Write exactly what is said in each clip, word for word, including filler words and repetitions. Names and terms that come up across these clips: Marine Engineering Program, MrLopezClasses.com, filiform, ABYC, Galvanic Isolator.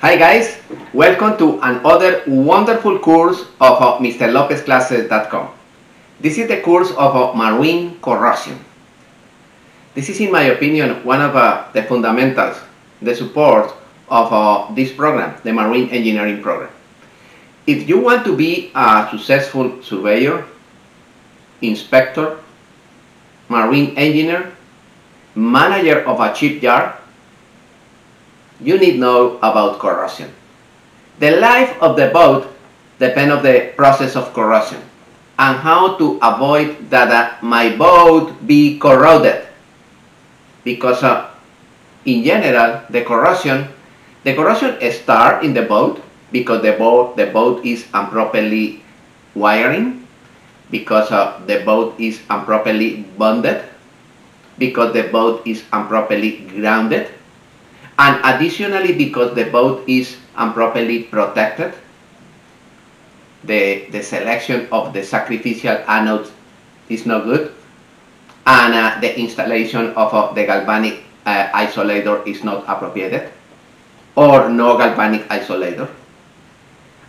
Hi guys, welcome to another wonderful course of uh, Mr Lopez Classes dot com. This is the course of uh, marine corrosion. This is, in my opinion, one of uh, the fundamentals, the support of uh, this program, the Marine Engineering Program. If you want to be a successful surveyor, inspector, marine engineer, manager of a shipyard, you need to know about corrosion. The life of the boat depends on the process of corrosion and how to avoid that uh, my boat be corroded. Because uh, in general, the corrosion, the corrosion starts in the boat because the boat, the boat is improperly wiring, because uh, the boat is improperly bonded, because the boat is improperly grounded, and additionally because the boat is improperly protected. The, the selection of the sacrificial anodes is not good, and uh, the installation of uh, the galvanic uh, isolator is not appropriate, or no galvanic isolator.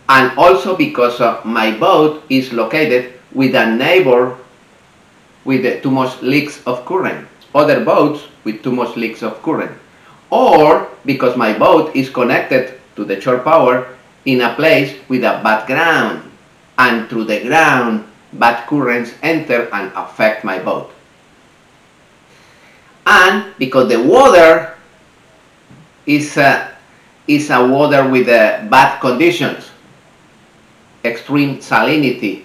And also because uh, my boat is located with a neighbor with uh, too much leaks of current, other boats with too much leaks of current, or because my boat is connected to the shore power in a place with a bad ground, and through the ground bad currents enter and affect my boat. And because the water is a, is a water with a bad conditions, extreme salinity,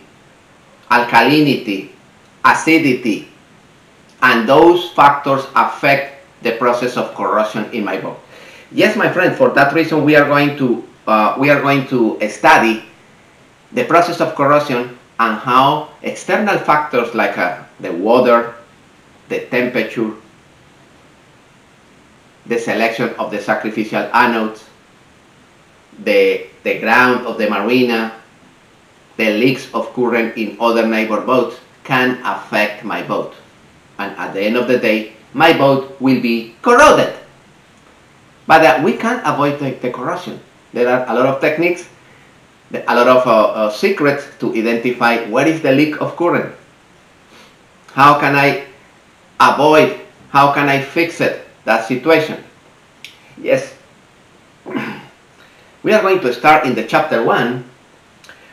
alkalinity, acidity, and those factors affect the process of corrosion in my boat. Yes, my friend, for that reason we are going to uh, we are going to study the process of corrosion and how external factors like uh, the water, the temperature, the selection of the sacrificial anodes, the, the ground of the marina, the leaks of current in other neighbor boats can affect my boat. And at the end of the day, my boat will be corroded. But uh, we can't avoid the, the corrosion. There are a lot of techniques, a lot of uh, uh, secrets to identify where is the leak of current. How can I avoid, how can I fix it, that situation? Yes. We are going to start in the chapter one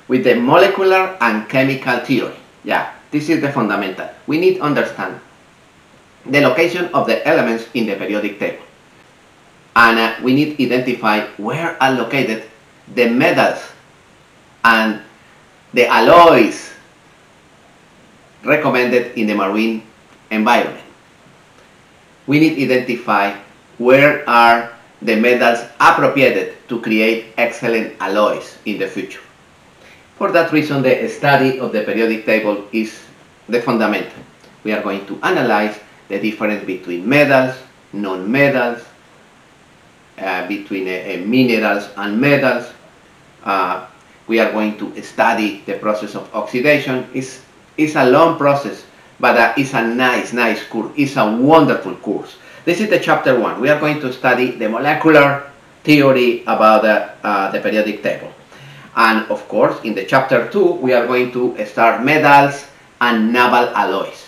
with the molecular and chemical theory. Yeah, this is the fundamental. We need to understand the location of the elements in the periodic table, and uh, we need to identify where are located the metals and the alloys recommended in the marine environment. We need to identify where are the metals appropriated to create excellent alloys in the future. For that reason, the study of the periodic table is the fundamental. We are going to analyze the difference between metals, non-metals, uh, between uh, minerals and metals. Uh, we are going to study the process of oxidation. It's, it's a long process, but uh, it's a nice, nice course. It's a wonderful course. This is the chapter one. We are going to study the molecular theory about uh, uh, the periodic table. And of course, in the chapter two, we are going to start metals and naval alloys.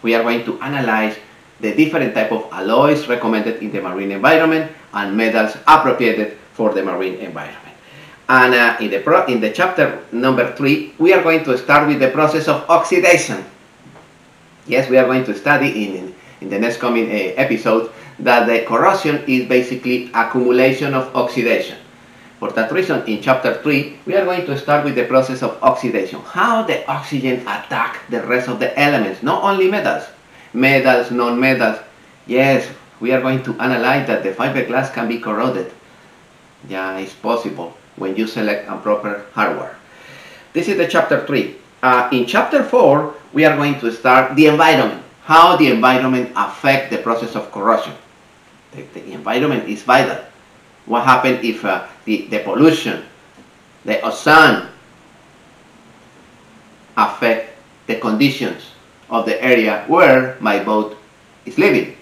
We are going to analyze the different type of alloys recommended in the marine environment and metals appropriated for the marine environment. And uh, in, the pro in the chapter number three, we are going to start with the process of oxidation. Yes, we are going to study in, in, in the next coming uh, episode that the corrosion is basically accumulation of oxidation. For that reason, in chapter three, we are going to start with the process of oxidation. How the oxygen attacks the rest of the elements, not only metals. Metals, non-metals. Yes, we are going to analyze that the fiberglass can be corroded. Yeah, it's possible when you select improper hardware. This is the chapter three. Uh, in chapter four, we are going to start the environment. How the environment affects the process of corrosion. The, the environment is vital. What happens if uh, the, the pollution, the ozone, affect the conditions of the area where my boat is living?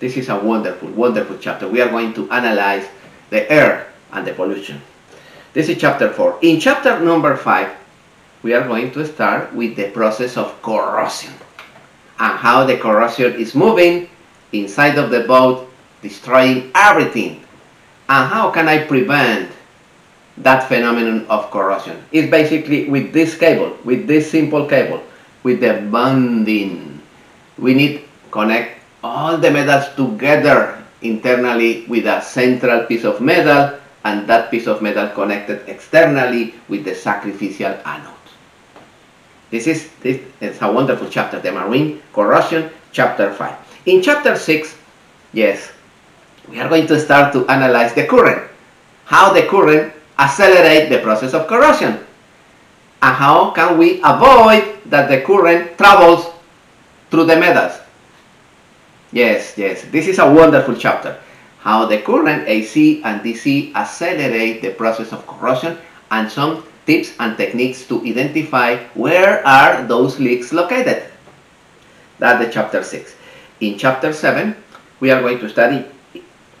This is a wonderful, wonderful chapter. We are going to analyze the air, and the pollution. This is chapter four. In chapter number five, we are going to start with the process of corrosion and how the corrosion is moving inside of the boat, destroying everything, and how can I prevent that phenomenon of corrosion. It's basically with this cable, with this simple cable, with the bonding. We need to connect all the metals together internally with a central piece of metal, and that piece of metal connected externally with the sacrificial anode. This is, this is a wonderful chapter, the Marine Corrosion, chapter five. In chapter six, yes, we are going to start to analyze the current, how the current accelerates the process of corrosion, and how can we avoid that the current travels through the metals. Yes, yes, this is a wonderful chapter, how the current A C and D C accelerate the process of corrosion, and some tips and techniques to identify where are those leaks located. That's the chapter six. In chapter seven, we are going to study,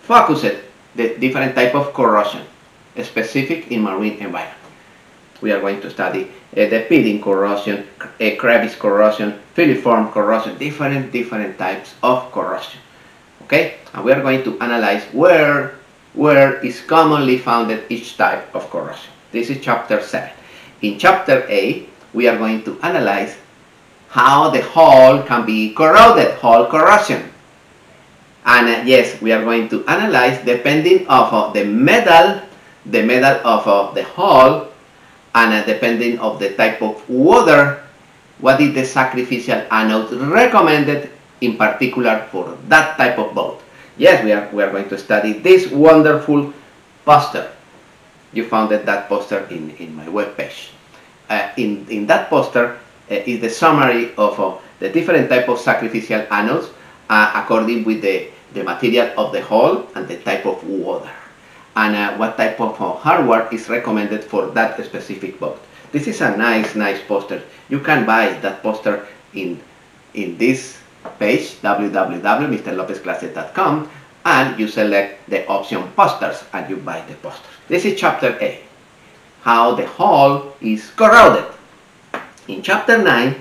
focused, the different type of corrosion, specific in marine environment. We are going to study uh, the peeling corrosion, uh, crevice corrosion, filiform corrosion, different, different types of corrosion. Okay? And we are going to analyze where, where is commonly found each type of corrosion. This is chapter seven. In chapter eight, we are going to analyze how the hull can be corroded, hull corrosion. And uh, yes, we are going to analyze depending of uh, the metal, the metal of uh, the hull, and uh, depending of the type of water, what is the sacrificial anode recommended in particular for that type of boat. Yes, we are, we are going to study this wonderful poster. You found that poster in, in my webpage. Uh, in, in that poster uh, is the summary of uh, the different type of sacrificial anodes uh, according with the, the material of the hull and the type of water, and uh, what type of uh, hardware is recommended for that specific boat. This is a nice, nice poster. You can buy that poster in, in this page, w w w dot Mr Lopez Classes dot com, and you select the option posters and you buy the poster. This is chapter eight, how the hull is corroded. In chapter nine,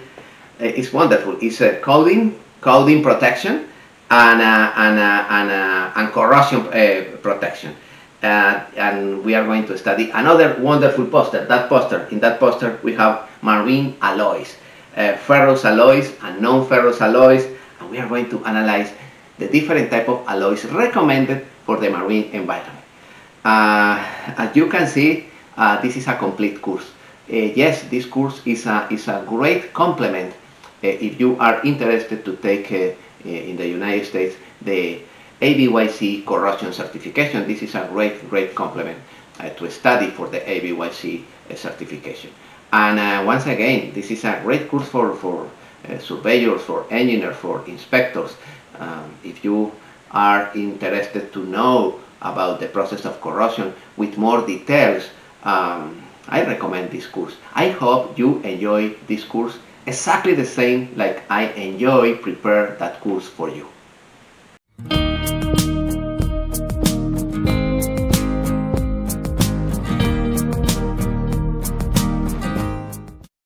it's wonderful. It's a coating, coating protection and, uh, and, uh, and, uh, and corrosion uh, protection. Uh, and we are going to study another wonderful poster, that poster. In that poster we have marine alloys, uh, ferrous alloys and non-ferrous alloys, and we are going to analyze the different type of alloys recommended for the marine environment. Uh, as you can see, uh, this is a complete course. Uh, yes, this course is a, is a great complement uh, if you are interested to take uh, in the United States the A B Y C corrosion certification. This is a great, great complement uh, to study for the A B Y C uh, certification. And uh, once again, this is a great course for, for uh, surveyors, for engineers, for inspectors. Um, if you are interested to know about the process of corrosion with more details, um, I recommend this course. I hope you enjoy this course exactly the same like I enjoy prepare that course for you.